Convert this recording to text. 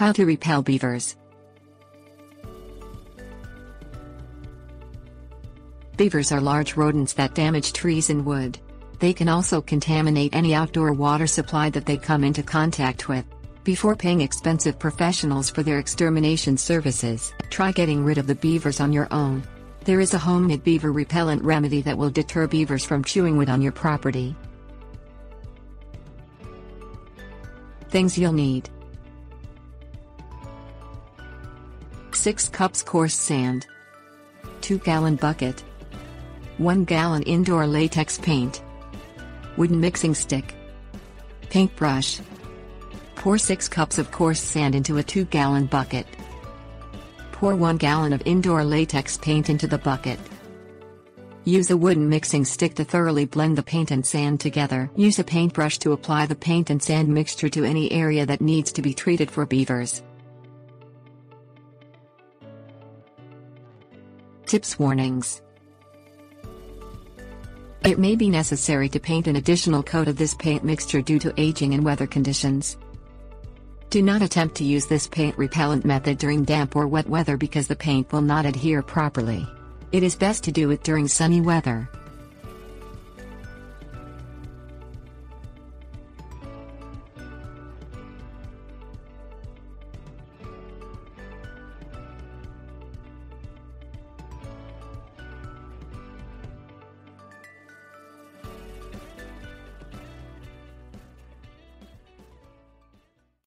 How to repel beavers. Beavers are large rodents that damage trees and wood. They can also contaminate any outdoor water supply that they come into contact with. Before paying expensive professionals for their extermination services, try getting rid of the beavers on your own. There is a homemade beaver repellent remedy that will deter beavers from chewing wood on your property. Things you'll need: 6 cups coarse sand, 2-gallon bucket, 1 gallon indoor latex paint, wooden mixing stick, paintbrush. Pour 6 cups of coarse sand into a 2-gallon bucket. Pour 1 gallon of indoor latex paint into the bucket. Use a wooden mixing stick to thoroughly blend the paint and sand together. Use a paintbrush to apply the paint and sand mixture to any area that needs to be treated for beavers. Tips, warnings. It may be necessary to paint an additional coat of this paint mixture due to aging and weather conditions. Do not attempt to use this paint repellent method during damp or wet weather because the paint will not adhere properly. It is best to do it during sunny weather.